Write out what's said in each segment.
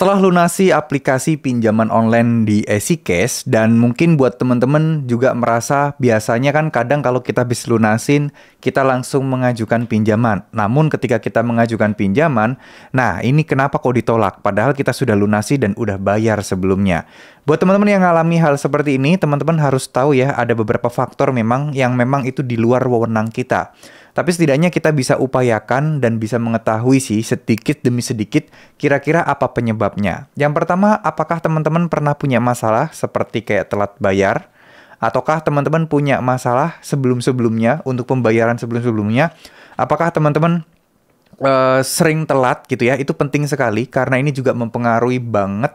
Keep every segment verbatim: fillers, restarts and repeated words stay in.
Setelah lunasi aplikasi pinjaman online di Easycash, dan mungkin buat teman-teman juga merasa biasanya kan kadang kalau kita habis lunasin, kita langsung mengajukan pinjaman. Namun ketika kita mengajukan pinjaman, nah ini kenapa kok ditolak? Padahal kita sudah lunasi dan udah bayar sebelumnya. Buat teman-teman yang alami hal seperti ini, teman-teman harus tahu ya ada beberapa faktor memang yang memang itu di luar wewenang kita. Tapi setidaknya kita bisa upayakan dan bisa mengetahui sih sedikit demi sedikit kira-kira apa penyebabnya. Yang pertama, apakah teman-teman pernah punya masalah seperti kayak telat bayar? Ataukah teman-teman punya masalah sebelum-sebelumnya untuk pembayaran sebelum-sebelumnya? Apakah teman-teman Uh, sering telat gitu ya? Itu penting sekali karena ini juga mempengaruhi banget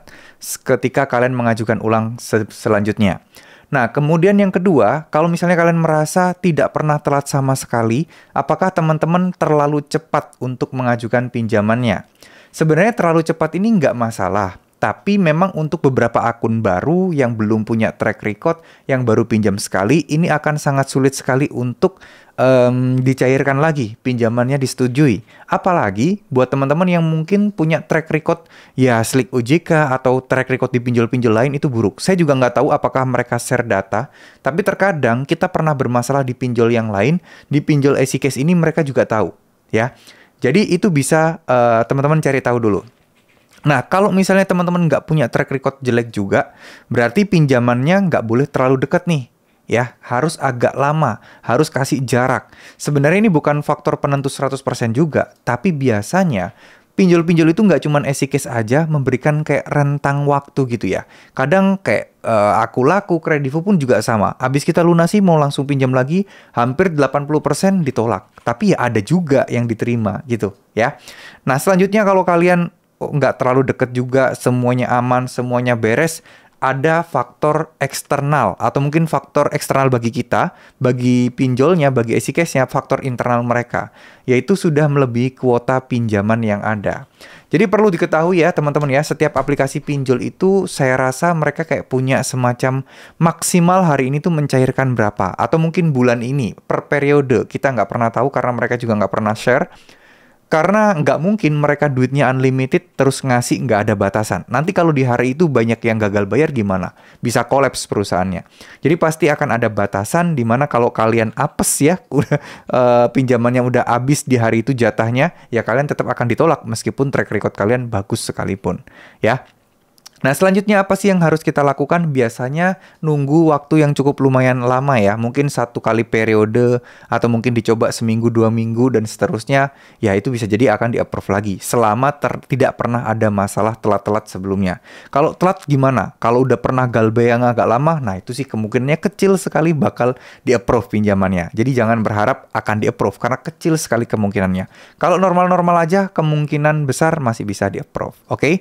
ketika kalian mengajukan ulang se selanjutnya. Nah, kemudian yang kedua, kalau misalnya kalian merasa tidak pernah telat sama sekali, apakah teman-teman terlalu cepat untuk mengajukan pinjamannya? Sebenarnya terlalu cepat ini nggak masalah, tapi memang untuk beberapa akun baru yang belum punya track record, yang baru pinjam sekali, ini akan sangat sulit sekali untuk um, dicairkan lagi, pinjamannya disetujui. Apalagi buat teman-teman yang mungkin punya track record ya slick O J K atau track record di pinjol-pinjol lain itu buruk. Saya juga nggak tahu apakah mereka share data, tapi terkadang kita pernah bermasalah di pinjol yang lain, di pinjol Easycash ini mereka juga tahu ya. Jadi itu bisa teman-teman uh, cari tahu dulu. Nah, kalau misalnya teman-teman nggak punya track record jelek juga, berarti pinjamannya nggak boleh terlalu dekat nih. Ya, harus agak lama, harus kasih jarak. Sebenarnya ini bukan faktor penentu seratus persen juga, tapi biasanya pinjol-pinjol itu nggak cuman Easycash aja memberikan kayak rentang waktu gitu ya. Kadang kayak uh, aku laku, Kredivo pun juga sama. Abis kita lunasi mau langsung pinjam lagi, hampir delapan puluh persen ditolak. Tapi ya ada juga yang diterima gitu ya. Nah, selanjutnya kalau kalian nggak terlalu deket juga, semuanya aman, semuanya beres, ada faktor eksternal atau mungkin faktor eksternal bagi kita, bagi pinjolnya, bagi Easycash-nya, faktor internal mereka, yaitu sudah melebihi kuota pinjaman yang ada. Jadi perlu diketahui ya teman-teman ya, setiap aplikasi pinjol itu saya rasa mereka kayak punya semacam maksimal hari ini tuh mencairkan berapa, atau mungkin bulan ini per periode, kita nggak pernah tahu karena mereka juga nggak pernah share. Karena nggak mungkin mereka duitnya unlimited terus ngasih nggak ada batasan. Nanti kalau di hari itu banyak yang gagal bayar gimana? Bisa kolaps perusahaannya. Jadi pasti akan ada batasan dimana kalau kalian apes ya, udah uh, pinjamannya udah habis di hari itu jatahnya, ya kalian tetap akan ditolak meskipun track record kalian bagus sekalipun ya. Nah, selanjutnya apa sih yang harus kita lakukan? Biasanya nunggu waktu yang cukup lumayan lama ya. Mungkin satu kali periode atau mungkin dicoba seminggu, dua minggu, dan seterusnya. Ya, itu bisa jadi akan di-approve lagi. Selama ter tidak pernah ada masalah telat-telat sebelumnya. Kalau telat gimana? Kalau udah pernah galbay yang agak lama, nah itu sih kemungkinannya kecil sekali bakal di-approve pinjamannya. Jadi jangan berharap akan di-approve karena kecil sekali kemungkinannya. Kalau normal-normal aja, kemungkinan besar masih bisa di-approve. Oke? Okay?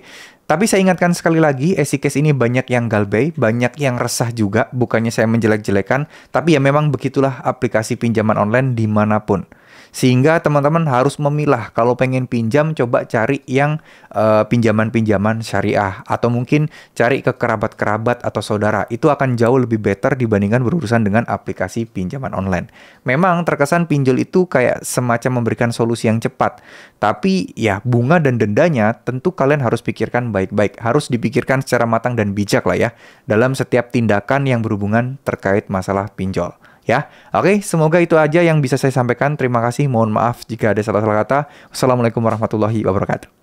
Tapi saya ingatkan sekali lagi, Easycash ini banyak yang galbay, banyak yang resah juga, bukannya saya menjelek-jelekan, tapi ya memang begitulah aplikasi pinjaman online dimanapun. Sehingga teman-teman harus memilah, kalau pengen pinjam coba cari yang pinjaman-pinjaman uh, syariah, atau mungkin cari ke kerabat-kerabat atau saudara, itu akan jauh lebih better dibandingkan berurusan dengan aplikasi pinjaman online. Memang terkesan pinjol itu kayak semacam memberikan solusi yang cepat, tapi ya bunga dan dendanya tentu kalian harus pikirkan baik-baik, harus dipikirkan secara matang dan bijak lah ya dalam setiap tindakan yang berhubungan terkait masalah pinjol ya. Oke, semoga itu aja yang bisa saya sampaikan. Terima kasih, mohon maaf jika ada salah-salah kata. Wassalamualaikum warahmatullahi wabarakatuh.